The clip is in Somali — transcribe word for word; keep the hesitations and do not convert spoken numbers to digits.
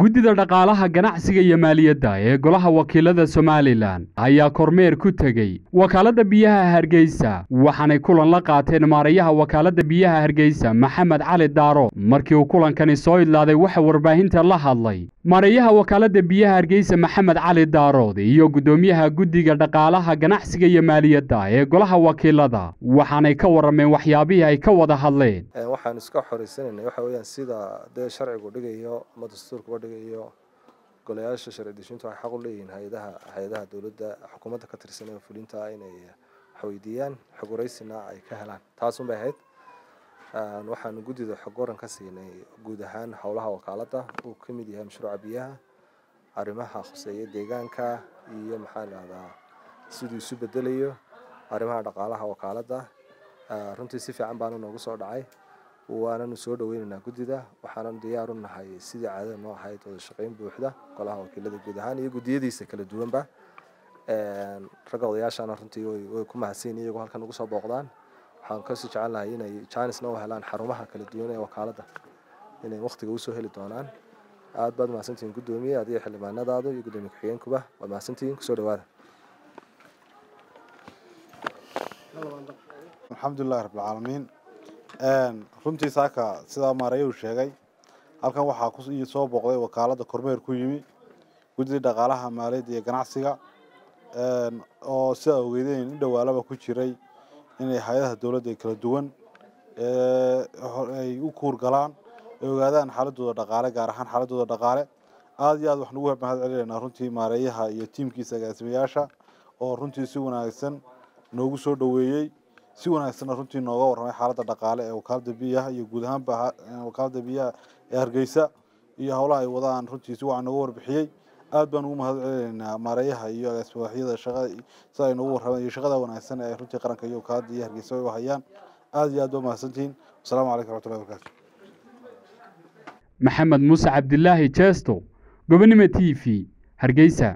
guddida dhaqaalaha ganacsiga iyo maaliyadda ee golaha wakiilada Soomaaliland ayaa kormeer ku tagay wakaaladda biyaha Hargeysa waxaanay kulan la qaateen maareeyaha wakaaladda biyaha Hargeysa Maxamed Cali Daaro markii uu kulankani soo idlaaday waxa warbaahinta la hadlay maareeyaha wakaaladda biyaha Hargeysa Maxamed Cali Daaro iyo gudoomiyaha guddiga dhaqaalaha ganacsiga iyo maaliyadda ee golaha wakiilada waxaanay ka warameen waxyaabihi ay ka wada hadleen waxaan iska xoreysanayay waxa weeyaan sida dee sharcigu dhigayo ama dastuurku dhigayo golayaasha sharci dejinta waxay xaq u leeyihiin hay'adaha hay'adaha dawladda xukuumadda ka tirsan ee fulinta inay xawidiyaan xoguraysina ay ka helaan taas unbay ahayd aan waxaan guddida xogoran ka siinay guud ahaan howlaha wakaaladda oo ka mid yahay mashruuca biyaha arrimaha khuseeya deegaanka iyo maxalada sidii isu bedelayo arrimaha dhaqaalaha wakaaladda runtii si fiican baan ugu soo dhacay وانا نسود وين نجدده وحنا نديارون هاي سيد عادة نوع هاي تشقين بوحدة كلها وكيلة الجدهان يجوا دي دي سكال الدوام بع رجعوا ياش أنا رنتي ويكون هالسيني يجوا هالكن نقص بقدان هنقصش على هنا كان سنو هلان حرمها كل الديون وكالده هنا وقت جوسه هالدوانان عاد بعد ما سنتين قدومي عاد يحل ما نضاده يقدم يكحين كبه وما سنتين كسر وارد الحمد لله رب العالمين runtii saaka sida maarey uu sheegay halkan waxa ku soo booqday wakaalada kormeer ku yimi guddiga dhaqaalaha maaliyadda iyo ganacsiga ee oo sida ogeydeen in dhawaalaba ku jiray inay hay'adaha dawladda kala duwan ee ay u kuur galaan ay ogaadaan xaaladooda dhaqaale gaar ahaan xaaladooda dhaqaale aad iyo aad wax nagu mahad celinayna runtii maareeyaha iyo tiimkiisa agaasimayaasha oo runtii si wanaagsan noogu soo dhaweeyay si wanaagsan runtii nooga warramay xaaladda dhaqaale ee wakaaladda biyaha iyo guud ahaan wakaaladda biyaha ee Hargeysa iyo howlaha ay wadaan runtii si wacan uga warbixiyay aad baan ugu mahad celineynaa maareeyaha iyo agaasimayaasha shaqada si ay noogu warrameen shaqada wanaagsan ee runtii qaranka iyo wakaaladda iyo Hargeysa ay hayaan aad iyo aad baa mahadsantiin assalaamu calaykum warahmatullahi wabarakaatuh maxamed muuse cabdullaahi jeesto Gobnimada T V Hargeysa.